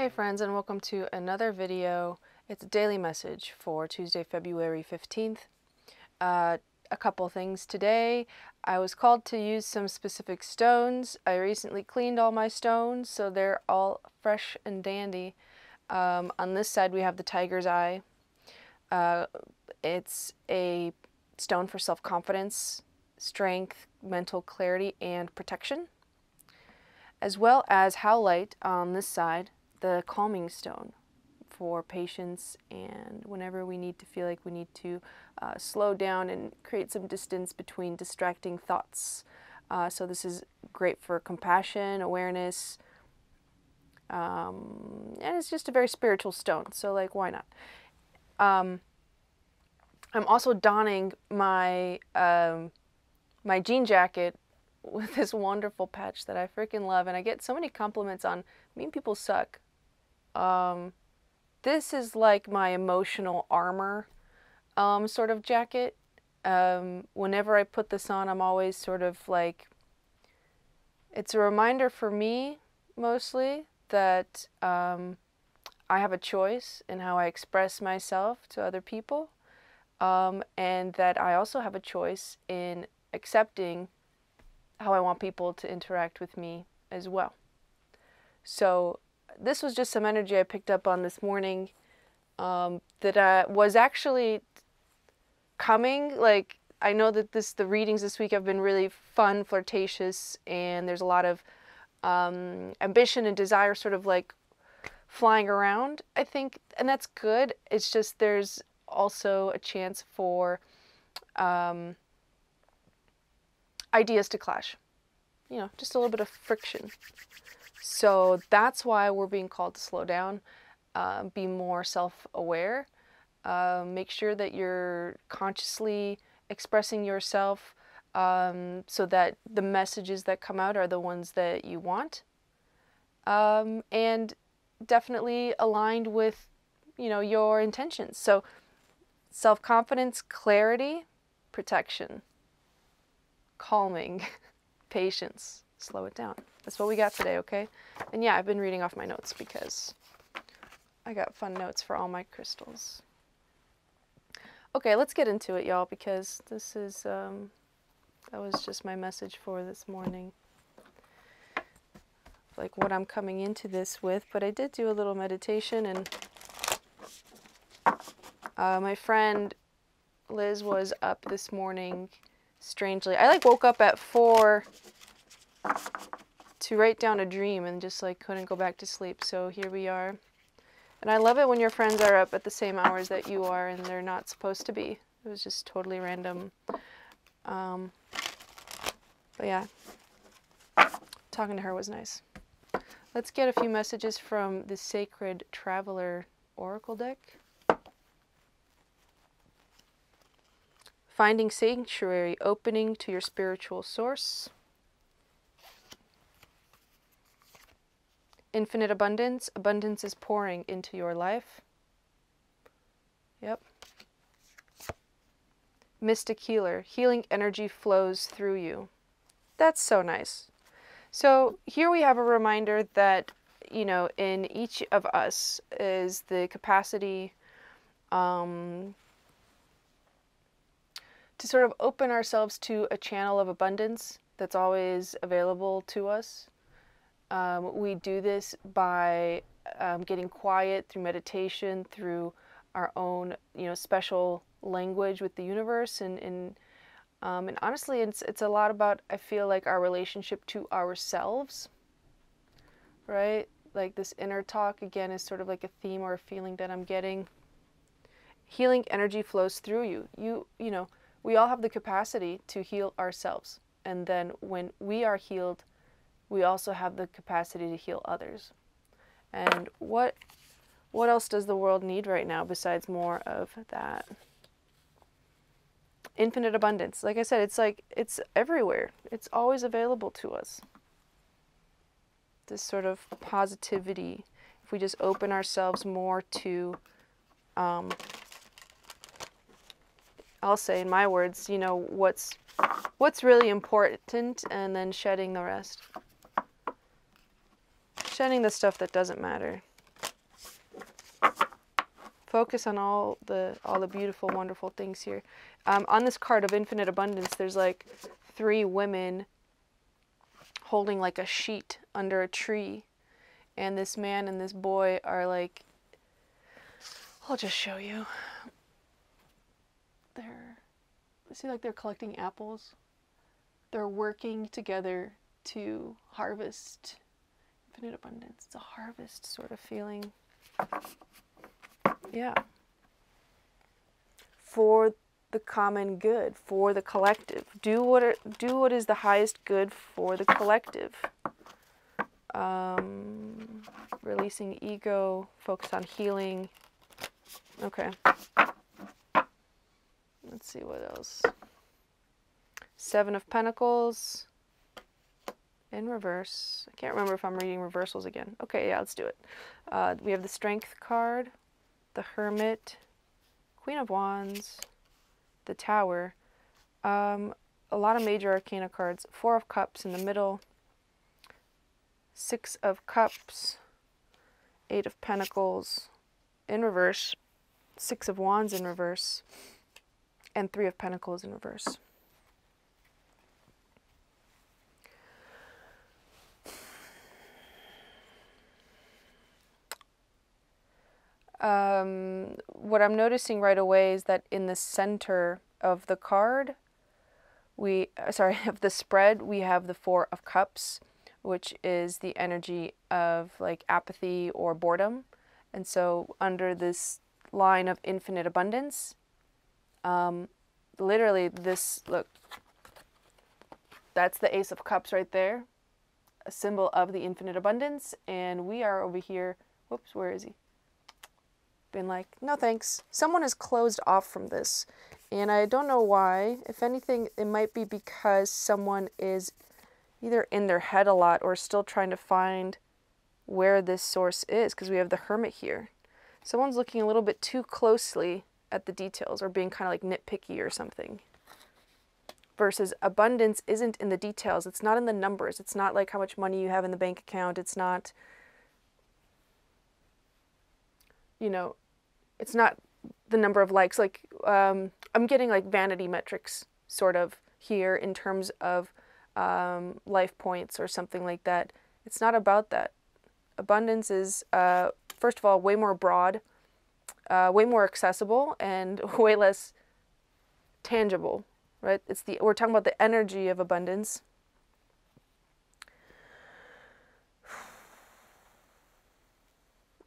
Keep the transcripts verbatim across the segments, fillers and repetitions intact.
Hey friends, and welcome to another video. It's a daily message for Tuesday, February fifteenth. Uh, a couple things today. I was called to use some specific stones. I recently cleaned all my stones, so they're all fresh and dandy. Um, on this side we have the tiger's eye. Uh, it's a stone for self-confidence, strength, mental clarity, and protection. As well as howlite on this side, the calming stone for patience and whenever we need to feel like we need to uh, slow down and create some distance between distracting thoughts. Uh, so this is great for compassion, awareness, um, and it's just a very spiritual stone, so like why not? Um, I'm also donning my, um, my jean jacket with this wonderful patch that I freaking love, and I get so many compliments on mean people suck. Um, this is like my emotional armor um, sort of jacket. Um, whenever I put this on, I'm always sort of like, it's a reminder for me mostly that um, I have a choice in how I express myself to other people, um, and that I also have a choice in accepting how I want people to interact with me as well. So this was just some energy I picked up on this morning um, that I was actually coming. Like, I know that this the readings this week have been really fun, flirtatious, and there's a lot of um, ambition and desire sort of like flying around, I think, and that's good. It's just there's also a chance for um, ideas to clash, you know, just a little bit of friction. So that's why we're being called to slow down, uh, be more self-aware, uh, make sure that you're consciously expressing yourself um, so that the messages that come out are the ones that you want, um, and definitely aligned with, you know, your intentions. So self-confidence, clarity, protection, calming, patience, slow it down. That's what we got today, okay? And yeah, I've been reading off my notes because I got fun notes for all my crystals. Okay, let's get into it, y'all, because this is, um, that was just my message for this morning. Like what I'm coming into this with, but I did do a little meditation, and uh, my friend Liz was up this morning. Strangely, I like woke up at four to write down a dream and just like couldn't go back to sleep. So here we are. And I love it when your friends are up at the same hours that you are and they're not supposed to be. It was just totally random. Um, but yeah, talking to her was nice. Let's get a few messages from the Sacred Traveler Oracle deck. Finding sanctuary, opening to your spiritual source. Infinite abundance, abundance is pouring into your life. Yep. Mystic healer, healing energy flows through you. That's so nice. So here we have a reminder that, you know, in each of us is the capacity, um, to sort of open ourselves to a channel of abundance that's always available to us. Um, we do this by um, getting quiet through meditation, through our own, you know, special language with the universe, and and, um, and honestly, it's it's a lot about, I feel like, our relationship to ourselves, right? Like this inner talk again is sort of like a theme or a feeling that I'm getting. Healing energy flows through you. You you know. We all have the capacity to heal ourselves. And then when we are healed, we also have the capacity to heal others. And what, what else does the world need right now besides more of that? Infinite abundance. Like I said, it's like, it's everywhere. It's always available to us. This sort of positivity. If we just open ourselves more to, um, I'll say in my words, you know, what's what's really important, and then shedding the rest. Shedding the stuff that doesn't matter. Focus on all the all the beautiful, wonderful things here. Um, on this card of infinite abundance, there's like three women holding like a sheet under a tree. And this man and this boy are like, I'll just show you. They're, see, like they're collecting apples. They're working together to harvest infinite abundance. It's a harvest sort of feeling. Yeah. For the common good, for the collective. Do what are, do what is the highest good for the collective. Um, releasing ego, focus on healing. Okay. Let's see what else. Seven of Pentacles in reverse. I can't remember if I'm reading reversals again. Okay, yeah, let's do it. Uh, we have the Strength card, the Hermit, Queen of Wands, the Tower. Um, a lot of major arcana cards. Four of Cups in the middle. Six of Cups. Eight of Pentacles in reverse. Six of Wands in reverse. And Three of Pentacles in reverse. Um, what I'm noticing right away is that in the center of the card, we, uh, sorry, of the spread, we have the Four of Cups, which is the energy of like apathy or boredom. And so under this line of infinite abundance, um, literally this, look, that's the Ace of Cups right there, a symbol of the infinite abundance. And we are over here, whoops, where is he? Been like, no thanks. Someone is closed off from this. And I don't know why. If anything, it might be because someone is either in their head a lot or still trying to find where this source is, because we have the Hermit here. Someone's looking a little bit too closely at the details or being kind of like nitpicky or something. Versus abundance isn't in the details. It's not in the numbers. It's not like how much money you have in the bank account. It's not, you know, it's not the number of likes. Like, um, I'm getting like vanity metrics sort of here in terms of um, life points or something like that. It's not about that. Abundance is, uh, first of all, way more broad, uh, way more accessible, and way less tangible, right? It's the, we're talking about the energy of abundance.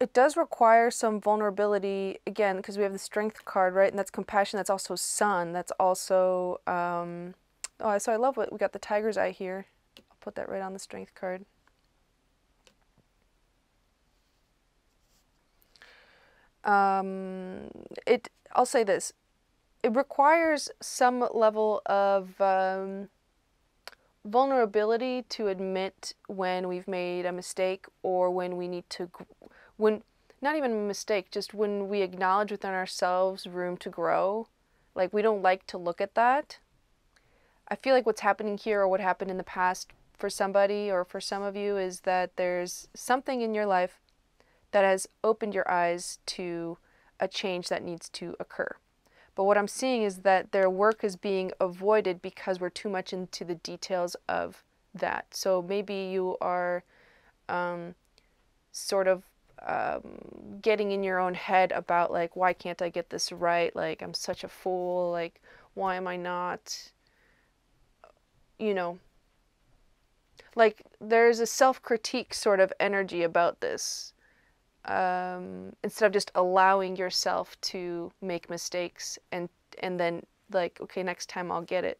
It does require some vulnerability, again, because we have the Strength card, right? And that's compassion. That's also sun. That's also, um, oh, so I love what we got, the tiger's eye here. I'll put that right on the Strength card. Um, it, I'll say this, it requires some level of um, vulnerability to admit when we've made a mistake or when we need to grow. When, not even a mistake, just when we acknowledge within ourselves room to grow, like we don't like to look at that. I feel like what's happening here or what happened in the past for somebody or for some of you is that there's something in your life that has opened your eyes to a change that needs to occur. But what I'm seeing is that their work is being avoided because we're too much into the details of that. So maybe you are um, sort of Um, getting in your own head about like, why can't I get this right? Like, I'm such a fool. Like, why am I not, you know, like there's a self-critique sort of energy about this. Um, instead of just allowing yourself to make mistakes and, and then like, okay, next time I'll get it.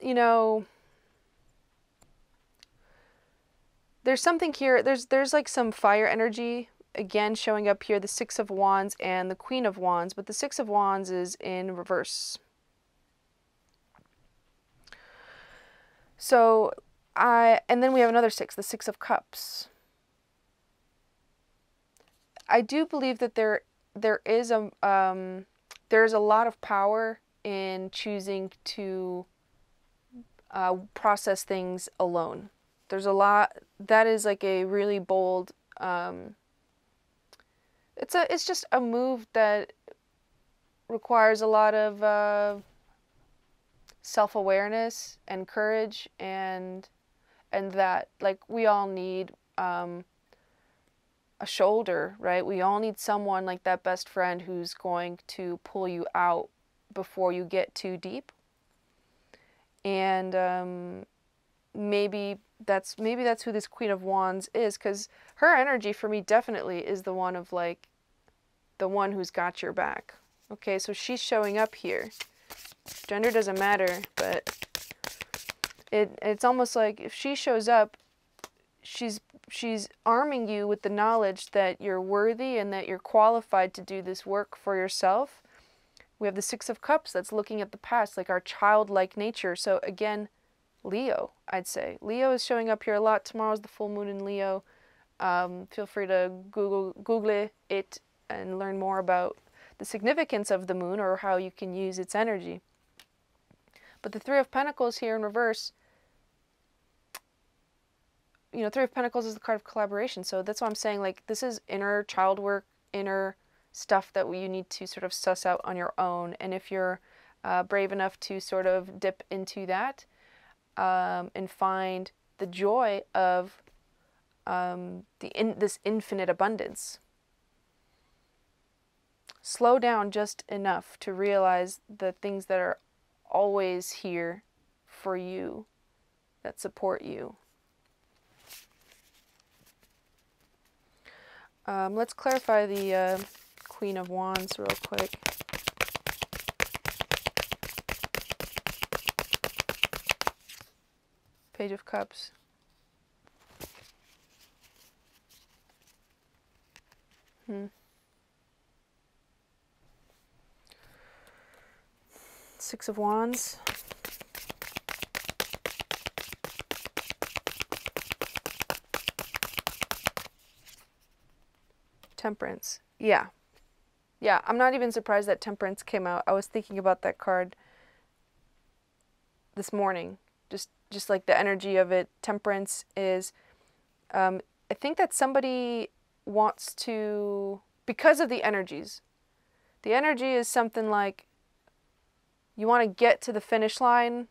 You know, there's something here, there's there's like some fire energy, again, showing up here, the Six of Wands and the Queen of Wands, but the Six of Wands is in reverse. So, I and then we have another six, the Six of Cups. I do believe that there there is a, um, there's a lot of power in choosing to uh, process things alone. There's a lot, that is like a really bold, um, it's a, it's just a move that requires a lot of uh, self-awareness and courage, and, and that, like, we all need um, a shoulder, right? We all need someone like that best friend who's going to pull you out before you get too deep. And um, maybe that's maybe that's who this Queen of Wands is, because her energy for me definitely is the one of, like, the one who's got your back. Okay, so she's showing up here. Gender doesn't matter, but it it's almost like if she shows up, she's she's arming you with the knowledge that you're worthy and that you're qualified to do this work for yourself. We have the Six of Cups that's looking at the past, like our childlike nature. So again, Leo, I'd say. Leo is showing up here a lot. Tomorrow's the full moon in Leo. Um, feel free to Google, Google it and learn more about the significance of the moon or how you can use its energy. But the Three of Pentacles here in reverse, you know, Three of Pentacles is the card of collaboration. So that's why I'm saying, like, this is inner child work, inner stuff that you need to sort of suss out on your own. And if you're uh, brave enough to sort of dip into that um, and find the joy of um, the in this infinite abundance, slow down just enough to realize the things that are always here for you, that support you. Um, let's clarify the uh, Queen of Wands real quick. Page of Cups. Hmm. Six of Wands. Temperance. Yeah. Yeah, I'm not even surprised that Temperance came out. I was thinking about that card this morning. Just just like the energy of it. Temperance is, um, I think that somebody wants to, because of the energies. The energy is something like, you want to get to the finish line.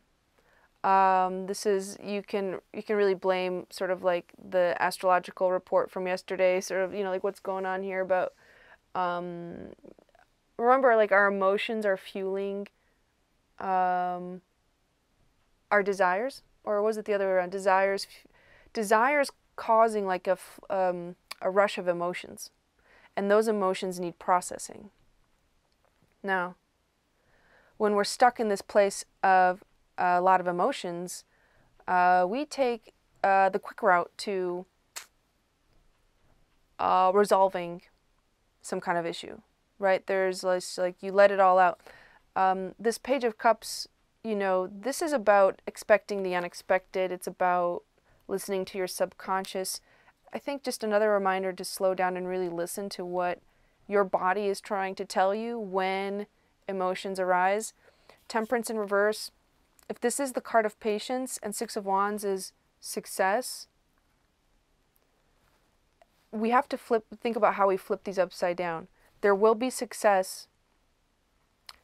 Um, this is, you can you can really blame sort of like the astrological report from yesterday, sort of, you know, like what's going on here about, Um, remember, like, our emotions are fueling um, our desires, or was it the other way around? Desires, desires causing like a um, a rush of emotions, and those emotions need processing. Now, when we're stuck in this place of a lot of emotions, uh, we take uh, the quick route to uh, resolving some kind of issue, right? There's less, like, you let it all out. Um, this Page of Cups, you know, this is about expecting the unexpected. It's about listening to your subconscious. I think just another reminder to slow down and really listen to what your body is trying to tell you when emotions arise. Temperance in reverse, if this is the card of patience and Six of Wands is success, we have to flip, think about how we flip these upside down. There will be success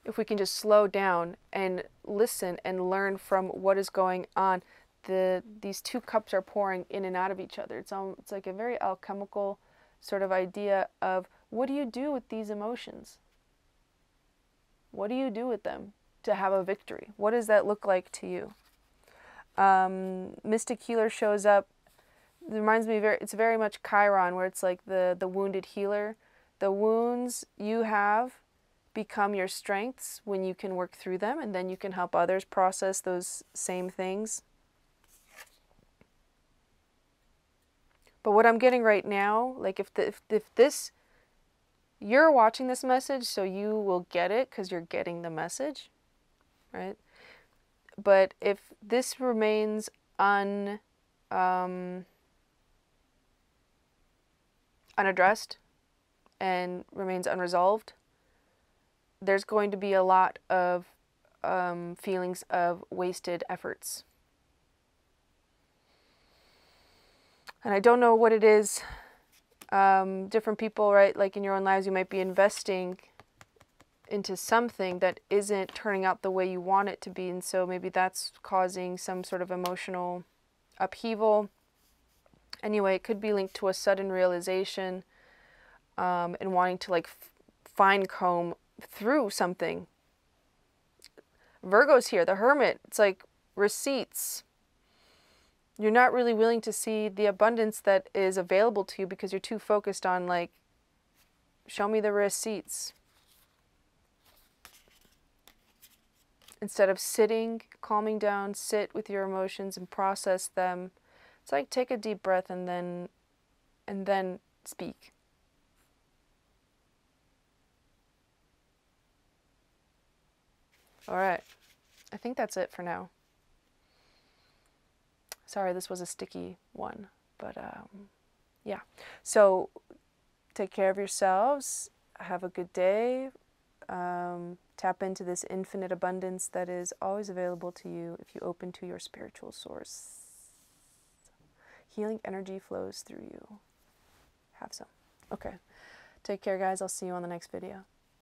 if we can just slow down and listen and learn from what is going on. The, these two cups are pouring in and out of each other. It's, all, it's like a very alchemical sort of idea of, what do you do with these emotions? What do you do with them to have a victory? What does that look like to you? Um, Mystic Healer shows up. It reminds me, very, it's very much Chiron, where it's like the, the wounded healer. The wounds you have become your strengths when you can work through them, and then you can help others process those same things. But what I'm getting right now, like if, the, if, if this, you're watching this message, so you will get it because you're getting the message, right? But if this remains un... Um, unaddressed and remains unresolved, there's going to be a lot of um, feelings of wasted efforts. And I don't know what it is. Um, different people, right? Like in your own lives, you might be investing into something that isn't turning out the way you want it to be. And so maybe that's causing some sort of emotional upheaval. Anyway, it could be linked to a sudden realization um, and wanting to like fine comb through something. Virgo's here, the Hermit. It's like receipts. You're not really willing to see the abundance that is available to you because you're too focused on like, show me the receipts. Instead of sitting, calming down, sit with your emotions and process them. It's like take a deep breath and then and then speak. All right. I think that's it for now. Sorry, this was a sticky one, but um, yeah. So take care of yourselves. Have a good day. Um, tap into this infinite abundance that is always available to you if you open to your spiritual source. Healing energy flows through you. Have some. Okay. Take care, guys. I'll see you on the next video.